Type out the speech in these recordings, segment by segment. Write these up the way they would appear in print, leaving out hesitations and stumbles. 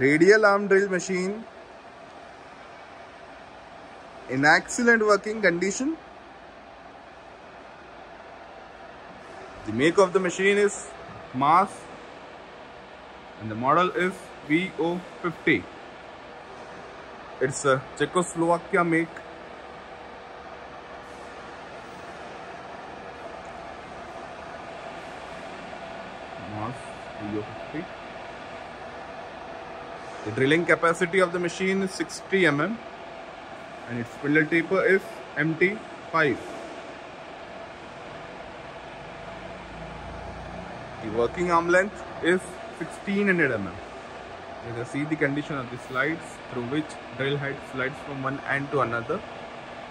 radial arm drill machine in excellent working condition. The make of the machine is MAS and the model is VO50. It's a Czechoslovakia make. MAS VO50. The drilling capacity of the machine is 60 mm and its spindle taper is MT 5. The working arm length is 1600 mm. You can see the condition of the slides through which drill head slides from one end to another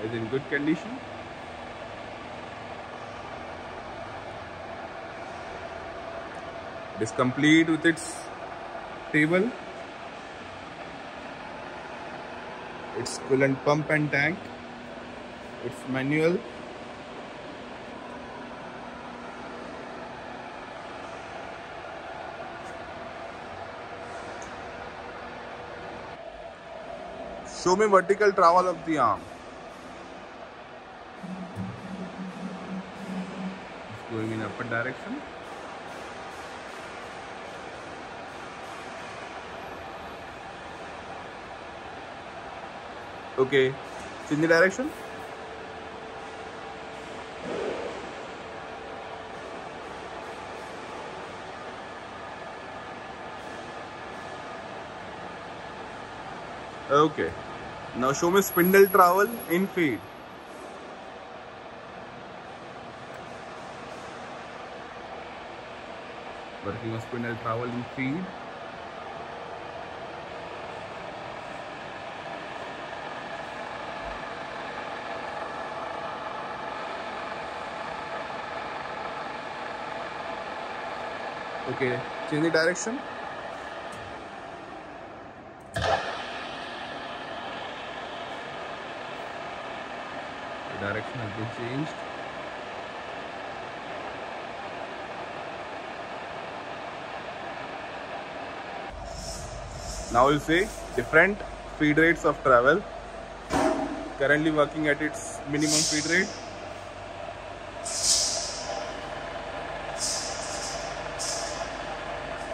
is in good condition. It is complete with its table, its coolant pump and tank, its manual, show me vertical travel of the arm. It's going in upward direction. Okay, change the direction. Okay, now show me spindle travel in feed. Working on spindle travel in feed. Okay, change the direction. The direction has been changed. Now we'll see different feed rates of travel. Currently working at its minimum feed rate.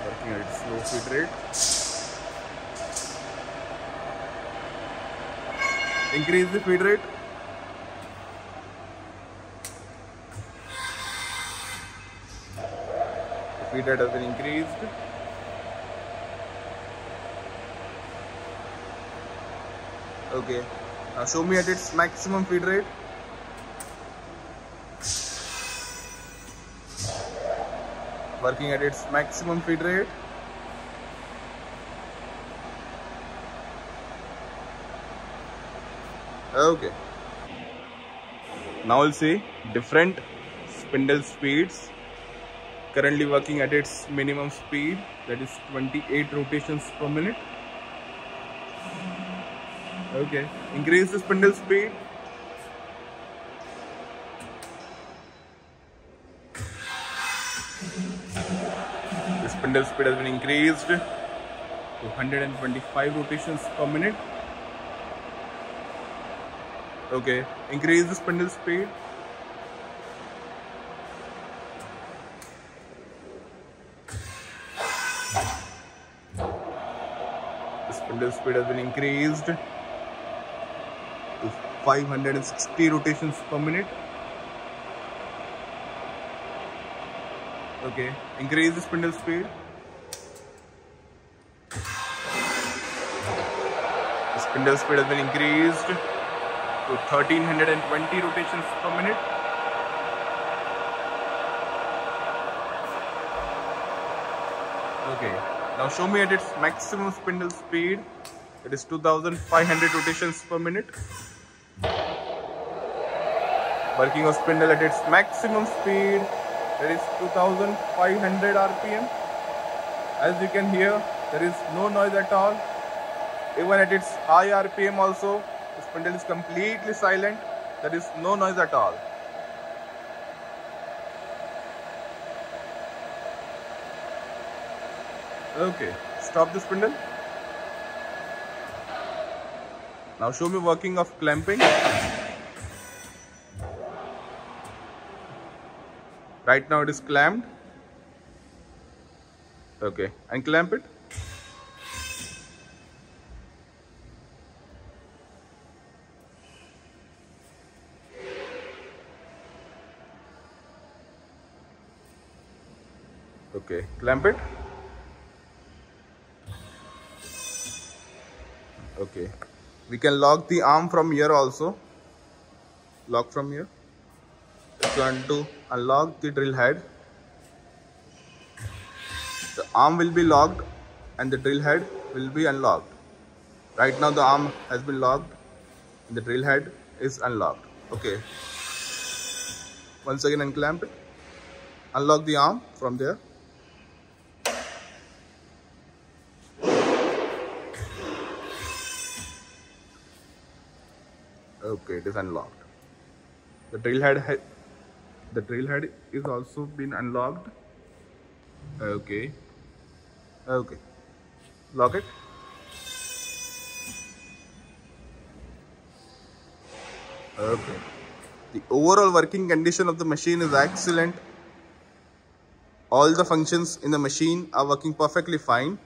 Working at its low feed rate. Increase the feed rate. Feed rate has been increased. Okay, now show me at its maximum feed rate. Working at its maximum feed rate. Okay. Now we'll see different spindle speeds. Currently working at its minimum speed, that is 28 rotations per minute. Okay, increase the spindle speed. The spindle speed has been increased to 125 rotations per minute. Okay, increase the spindle speed. Spindle speed has been increased to 560 rotations per minute. Okay, increase the spindle speed. The spindle speed has been increased to 1320 rotations per minute. Okay. Now show me at its maximum spindle speed, it is 2500 rotations per minute. Working on spindle at its maximum speed, there is 2500 RPM. As you can hear, there is no noise at all. Even at its high RPM also, the spindle is completely silent, there is no noise at all. Okay, stop the spindle. Now show me working of clamping. Right now it is clamped. Okay, and clamp it. Okay, clamp it. Okay, we can lock the arm from here also. Lock from here. It's going to unlock the drill head. The arm will be locked and the drill head will be unlocked. Right now the arm has been locked and the drill head is unlocked. Okay, once again unclamp it. Unlock the arm from there. Okay, it is unlocked. The drill head is also been unlocked. Okay. Okay. Lock it. Okay. The overall working condition of the machine is excellent. All the functions in the machine are working perfectly fine.